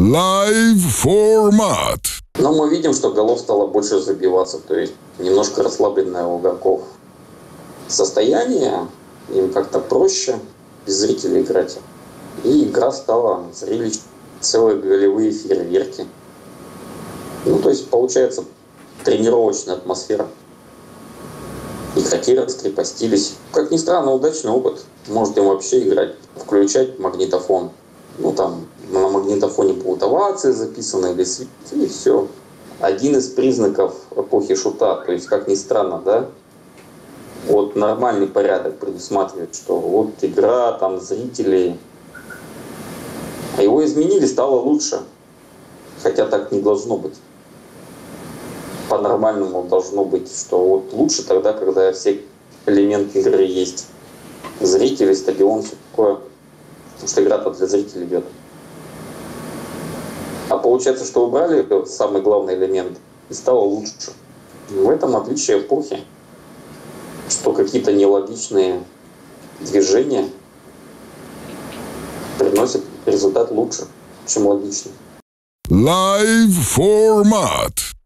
Live Format. Но мы видим, что голов стало больше забиваться, то есть немножко расслабленное у игроков состояние, им как-то проще без зрителей играть. И игра стала зрелищной, целые голевые фейерверки. Ну, то есть получается тренировочная атмосфера. Игроки раскрепостились. Как ни странно, удачный опыт. Можете вообще играть, включать магнитофон. Ну, там на магнитофоне будут овации записаны или свет, и все. Один из признаков эпохи шута, то есть, как ни странно, да, вот нормальный порядок предусматривает, что вот игра, там, зрители. А его изменили, стало лучше. Хотя так не должно быть. По-нормальному должно быть, что вот лучше тогда, когда все элементы игры есть. Зрители, стадион, все такое. Потому что игра-то для зрителей идет. А получается, что убрали самый главный элемент и стало лучше. В этом отличие эпохи, что какие-то нелогичные движения приносят результат лучше, чем логичный. Live Format.